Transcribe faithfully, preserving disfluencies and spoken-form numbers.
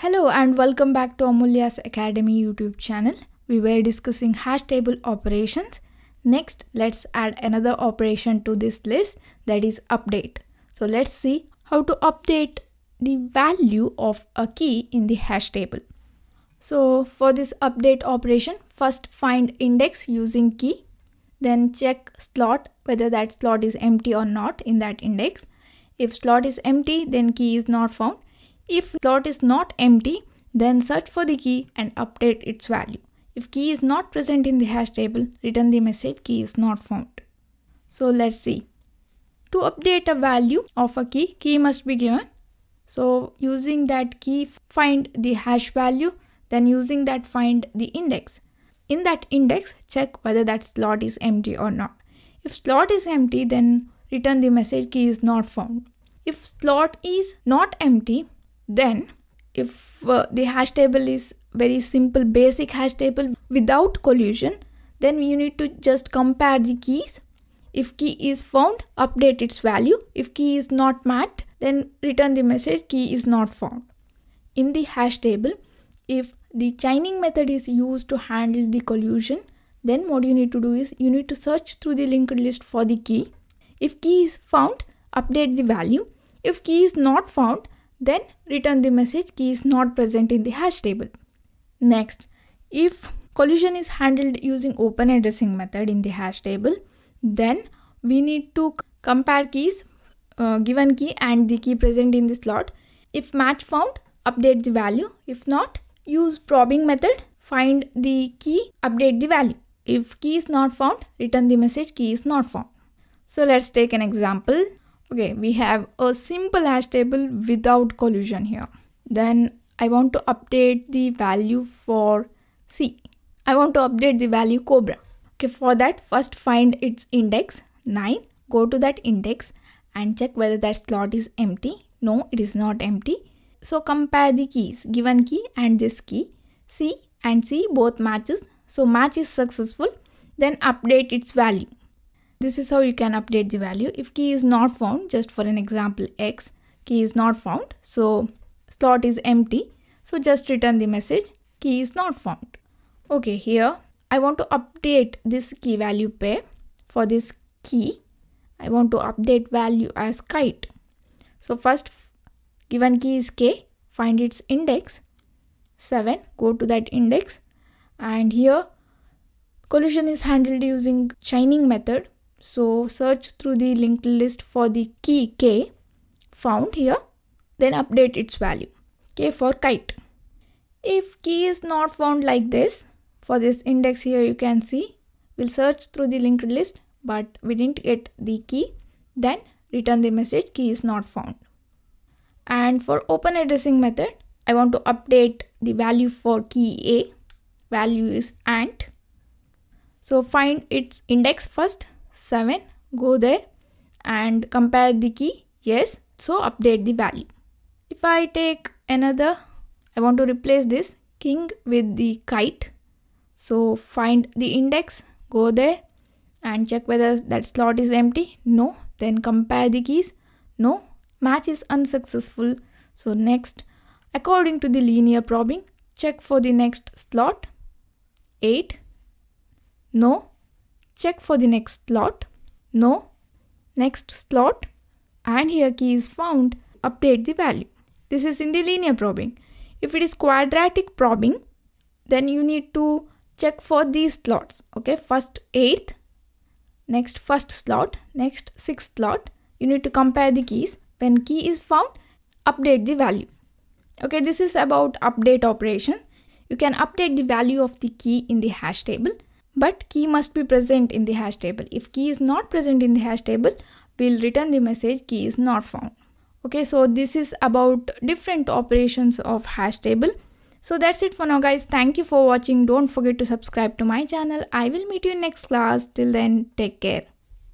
Hello and welcome back to Amulya's Academy YouTube channel. We were discussing hash table operations. Next, let's add another operation to this list, that is update. So let's see how to update the value of a key in the hash table. So for this update operation, first find index using key, then check slot, whether that slot is empty or not in that index. If slot is empty, then key is not found. If slot is not empty, then search for the key and update its value. If key is not present in the hash table, return the message key is not found. So let's see. To update a value of a key, key must be given. So using that key, find the hash value, then using that find the index. In that index, check whether that slot is empty or not. If slot is empty, then return the message key is not found. If slot is not empty, then if uh, the hash table is very simple basic hash table without collusion, then you need to just compare the keys. If key is found, update its value. If key is not matched, then return the message key is not found. In the hash table, if the chaining method is used to handle the collusion, then what you need to do is you need to search through the linked list for the key. If key is found, update the value. If key is not found, then return the message key is not present in the hash table. Next, if collusion is handled using open addressing method in the hash table, then we need to compare keys, uh, given key and the key present in the slot. If match found, update the value. If not, use probing method, find the key, update the value. If key is not found, return the message key is not found. So let's take an example. Okay, we have a simple hash table without collusion here. Then I want to update the value for C. I want to update the value Cobra. Okay, for that, first find its index nine. Go to that index and check whether that slot is empty. No, it is not empty. So compare the keys, given key and this key. C and C both matches. So match is successful. Then update its value. This is how you can update the value. If key is not found, just for an example, X, key is not found. So slot is empty. So just return the message, key is not found. Okay, here I want to update this key value pair. For this key, I want to update value as kite. So first, given key is K, find its index seven, go to that index. And here collusion is handled using chaining method. So search through the linked list for the key K, found here, then update its value, K for kite. If key is not found like this, for this index here you can see, we'll search through the linked list, but we didn't get the key, then return the message key is not found. And for open addressing method, I want to update the value for key A, value is ant. So find its index first, seven, go there and compare the key, yes, so update the value. If I take another, I want to replace this king with the kite. So find the index, go there and check whether that slot is empty. No, then compare the keys. No, match is unsuccessful. So next, according to the linear probing, check for the next slot, eight, no. Check for the next slot, no, next slot, and here key is found, update the value. This is in the linear probing. If it is quadratic probing, then you need to check for these slots. Okay, first eighth, next first slot, next sixth slot. You need to compare the keys. When key is found, update the value. Okay, this is about update operation. You can update the value of the key in the hash table, but key must be present in the hash table. If key is not present in the hash table, we'll return the message key is not found. Okay, so this is about different operations of hash table. So that's it for now, guys. Thank you for watching. Don't forget to subscribe to my channel. I will meet you in next class. Till then, take care.